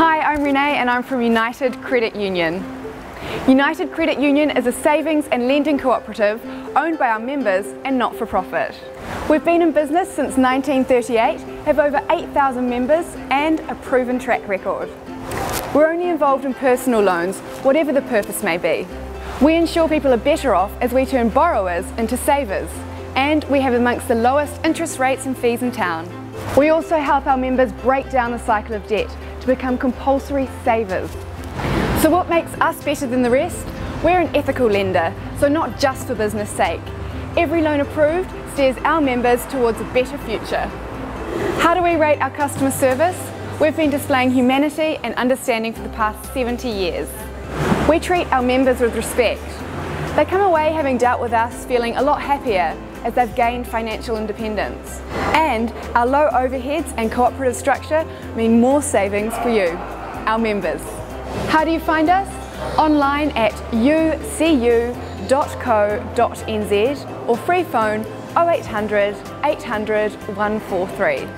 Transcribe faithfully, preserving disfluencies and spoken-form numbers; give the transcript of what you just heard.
Hi, I'm Renee and I'm from United Credit Union. United Credit Union is a savings and lending cooperative owned by our members and not for profit. We've been in business since nineteen thirty-eight, have over eight thousand members and a proven track record. We're only involved in personal loans, whatever the purpose may be. We ensure people are better off as we turn borrowers into savers, and we have amongst the lowest interest rates and fees in town. We also help our members break down the cycle of debt to become compulsory savers. So what makes us better than the rest? We're an ethical lender, so not just for business sake. Every loan approved steers our members towards a better future. How do we rate our customer service? We've been displaying humanity and understanding for the past seventy years. We treat our members with respect. They come away having dealt with us feeling a lot happier as they've gained financial independence. And our low overheads and cooperative structure mean more savings for you, our members. How do you find us? Online at u c u dot co dot n z or free phone oh eight hundred eight hundred one four three.